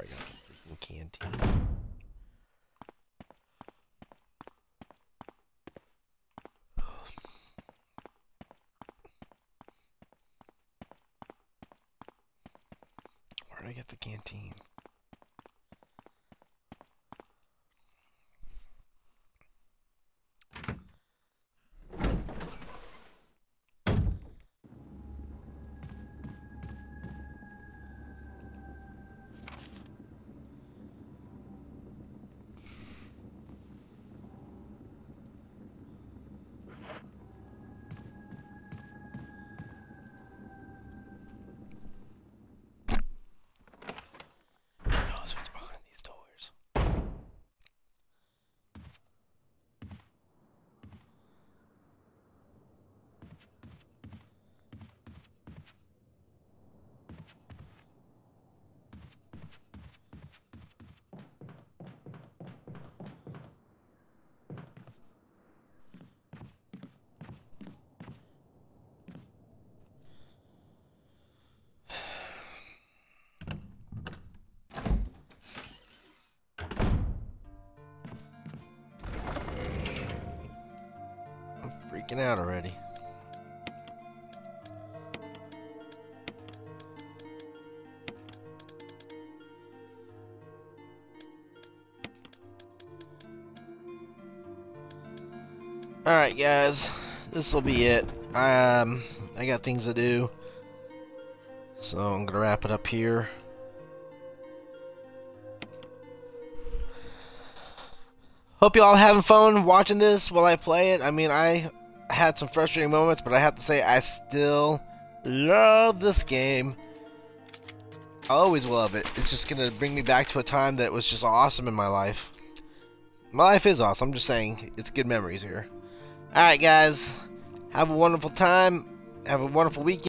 before I got the freaking canteen. Where did I get the canteen? Out already. Alright guys, this will be it. I got things to do, so I'm gonna wrap it up here. Hope you all having fun watching this while I play it. I mean, I had some frustrating moments, but I have to say I still love this game. I always love it. It's just gonna bring me back to a time that was just awesome in my life. My life is awesome. I'm just saying it's good memories here. Alright guys, have a wonderful time, have a wonderful weekend.